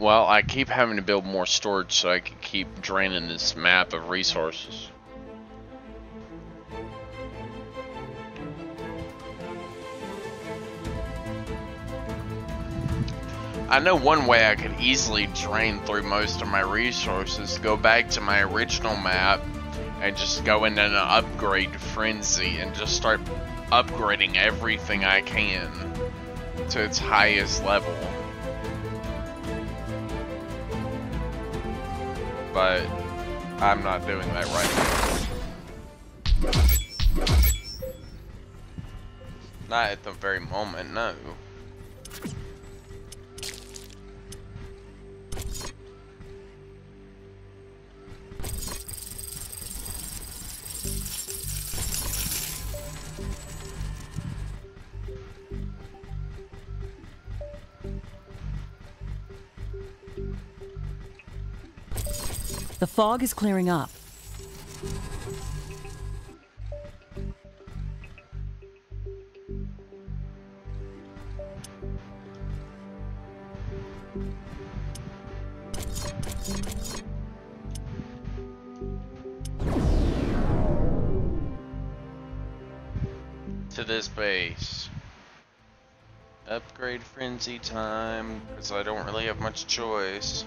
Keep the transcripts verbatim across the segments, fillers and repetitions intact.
Well, I keep having to build more storage so I can keep draining this map of resources. I know one way I could easily drain through most of my resources, go back to my original map and just go into an upgrade frenzy and just start upgrading everything I can to its highest level. But I'm not doing that right now. Not at the very moment, no. The fog is clearing up. To this base. Upgrade frenzy time, because I don't really have much choice.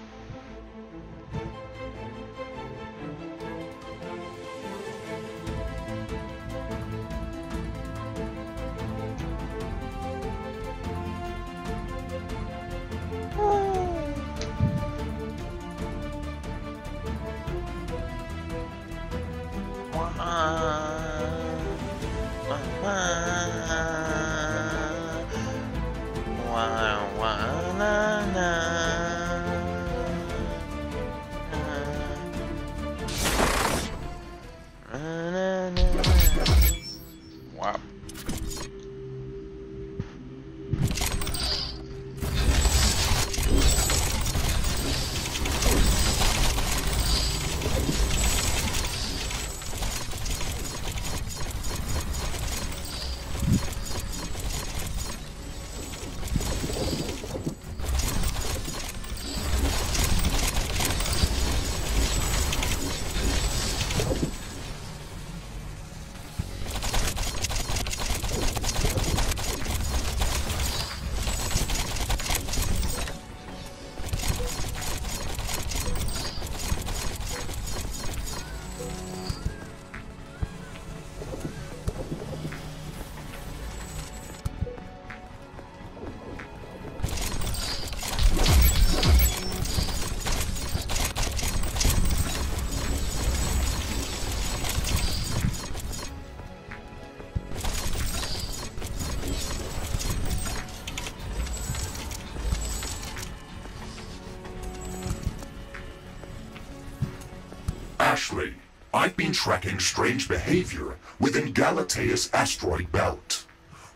Ashley, I've been tracking strange behavior within Galatea's asteroid belt.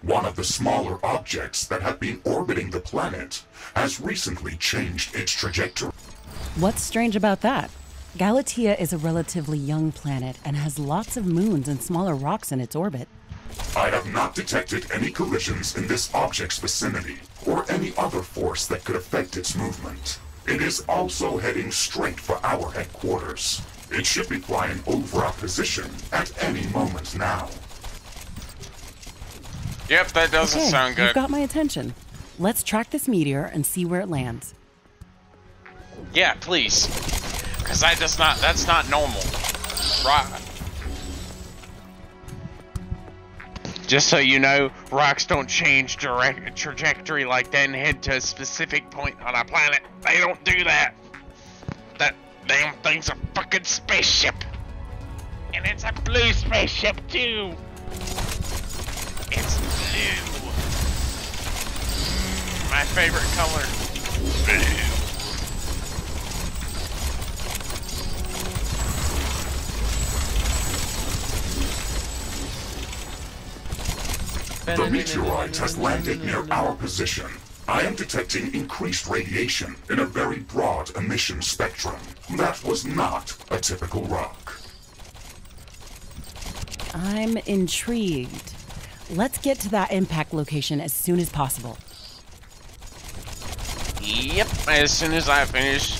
One of the smaller objects that have been orbiting the planet has recently changed its trajectory. What's strange about that? Galatea is a relatively young planet and has lots of moons and smaller rocks in its orbit. I have not detected any collisions in this object's vicinity or any other force that could affect its movement. It is also heading straight for our headquarters. It should be flying over our position at any moment now. Yep, that doesn't okay, sound good. You've got my attention. Let's track this meteor and see where it lands. Yeah, please. Because that does not, that's not normal. Right. Just so you know, rocks don't change direct trajectory like that and head to a specific point on our planet. They don't do that. That damn thing's a fucking spaceship. And it's a blue spaceship too. It's blue. My favorite color. Blue. The meteorite has landed near our position. I am detecting increased radiation in a very broad emission spectrum. That was not a typical rock. I'm intrigued. Let's get to that impact location as soon as possible. Yep, as soon as I finish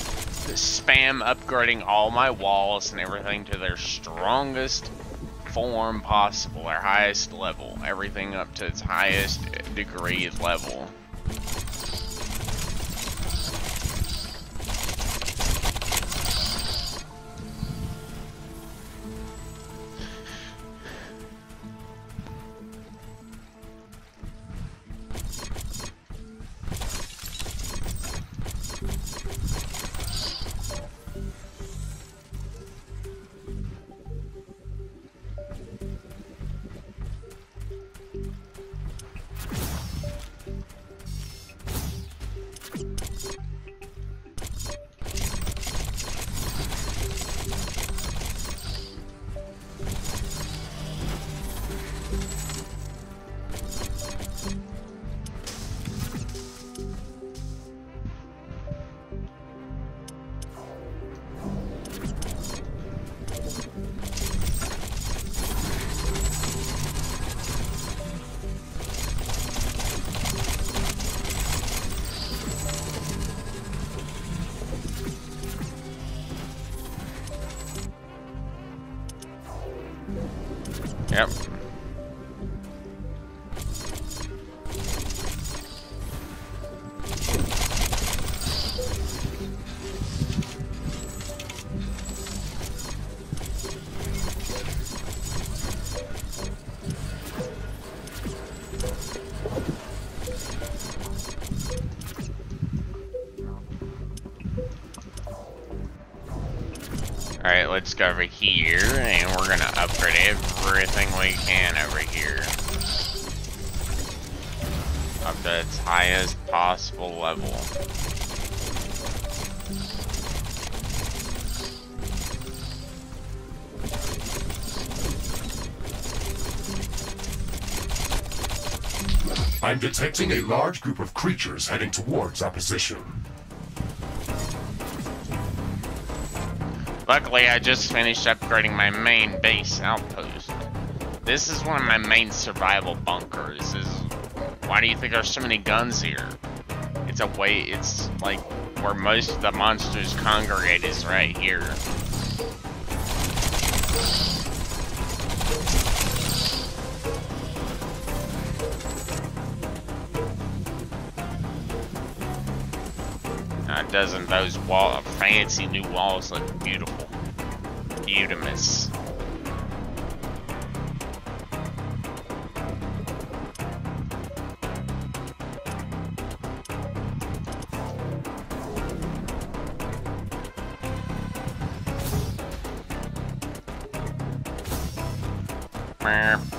spam upgrading all my walls and everything to their strongest form possible, their highest level, everything up to its highest degree level. Yep. Alright, let's go over here and we're gonna upgrade everything we can over here. Up to its highest possible level. I'm detecting a large group of creatures heading towards our position. Luckily, I just finished upgrading my main base outpost. This is one of my main survival bunkers. This is, why do you think there's so many guns here? It's a way, it's like where most of the monsters congregate is right here. Doesn't those wall fancy new walls look beautiful? Beautimous. Mm.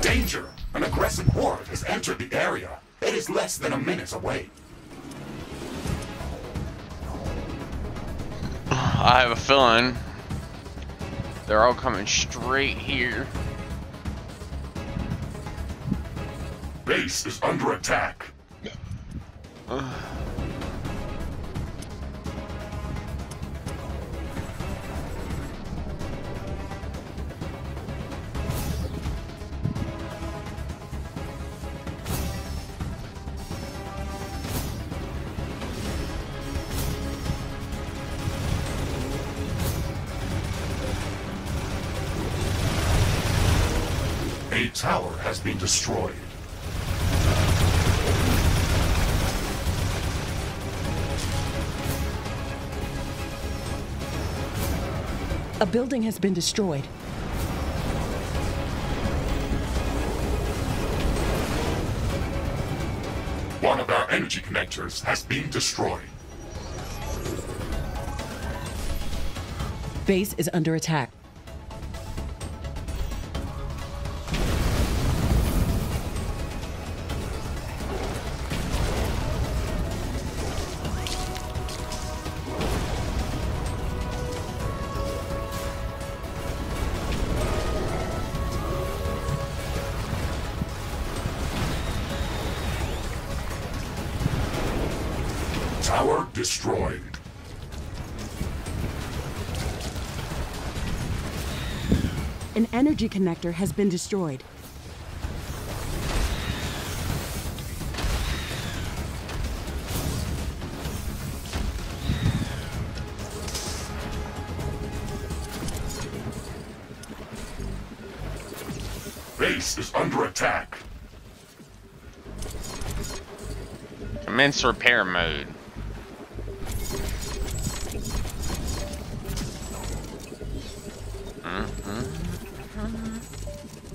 Danger! An aggressive horde has entered the area. It is less than a minute away. I have a feeling they're all coming straight here. Base is under attack. Uh. A tower has been destroyed. A building has been destroyed. One of our energy connectors has been destroyed. Base is under attack. Tower destroyed. An energy connector has been destroyed. Base is under attack. Commence repair mode.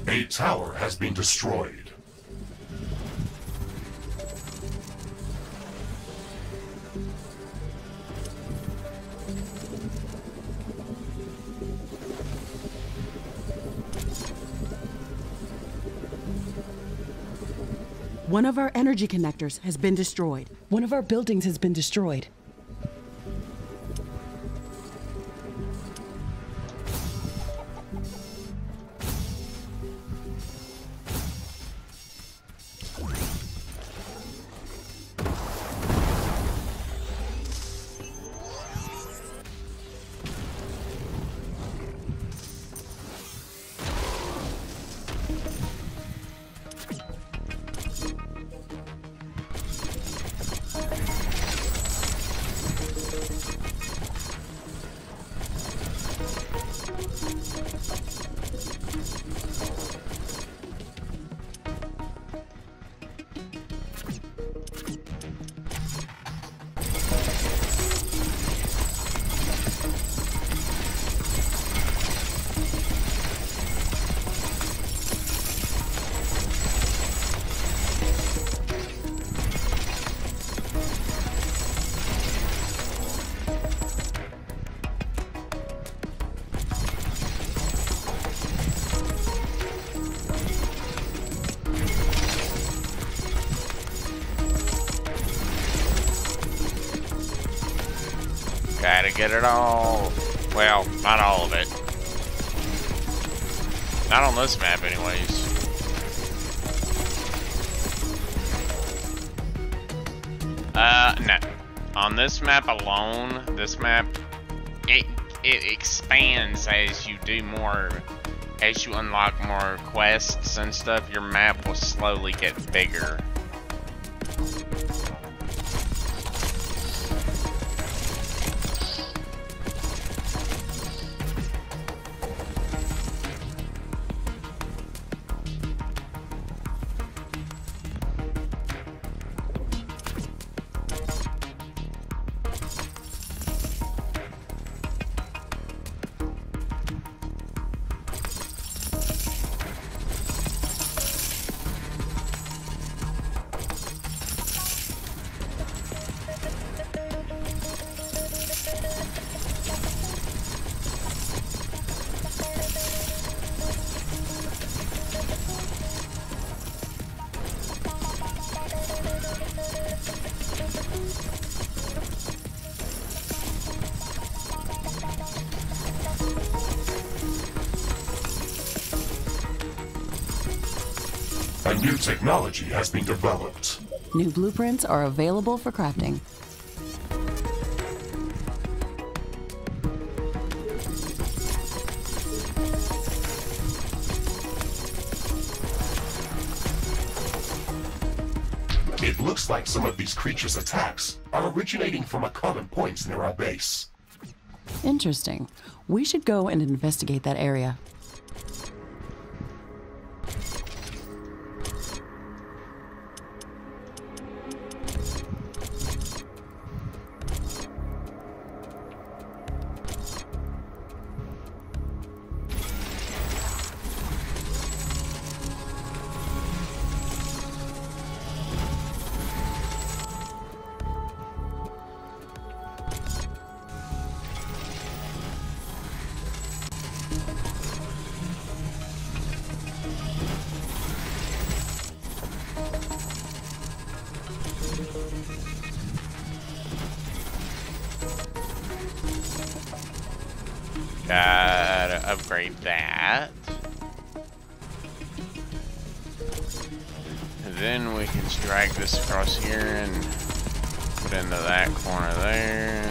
A tower has been destroyed. One of our energy connectors has been destroyed. One of our buildings has been destroyed. Gotta get it all. Well, not all of it. Not on this map, anyways. Uh, no. On this map alone, this map, it, it expands as you do more, as you unlock more quests and stuff, your map will slowly get bigger. A new technology has been developed. New blueprints are available for crafting. It looks like some of these creatures' attacks are originating from a common point near our base. Interesting. We should go and investigate that area. Gotta upgrade that. And then we can drag this across here and put into that corner there.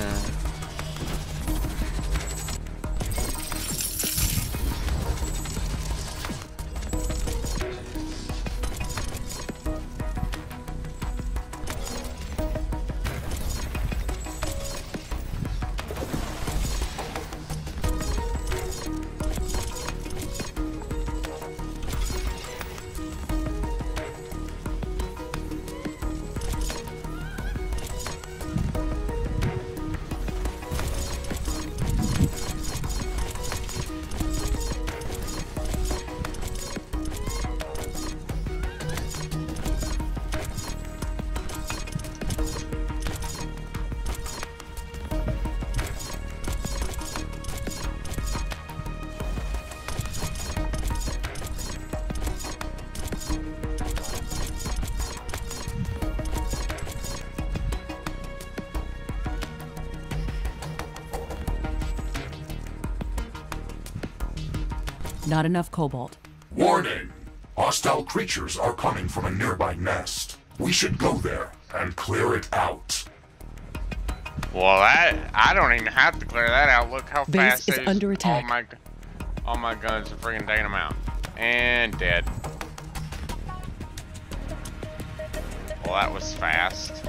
Not enough cobalt. Warning! Hostile creatures are coming from a nearby nest. We should go there and clear it out. Well, that, I don't even have to clear that out. Look how fast this is under attack. All my, all my guns are freaking taking them out. And dead. Well, that was fast.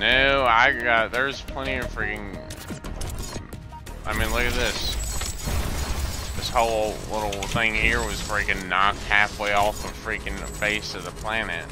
No, I got... There's plenty of freaking... I mean, look at this. This whole little thing here was freaking knocked halfway off the freaking face of the planet.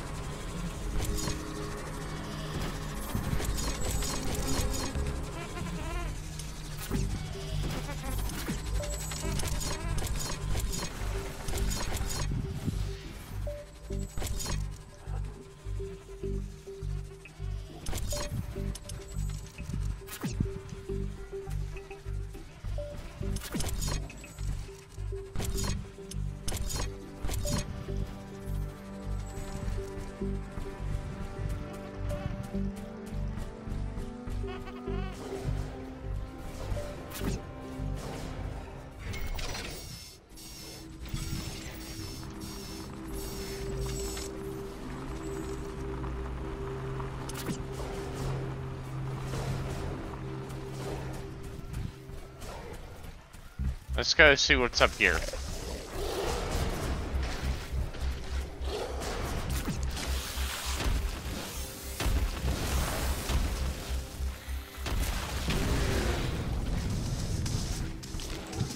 Let's go see what's up here.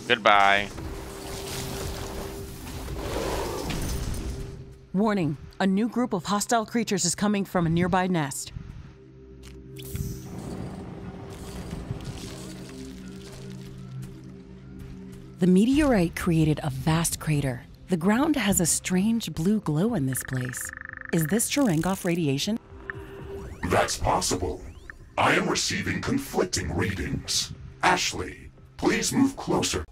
Goodbye. Warning, a new group of hostile creatures is coming from a nearby nest. The meteorite created a vast crater. The ground has a strange blue glow in this place. Is this Cherenkov radiation? That's possible. I am receiving conflicting readings. Ashley, please move closer.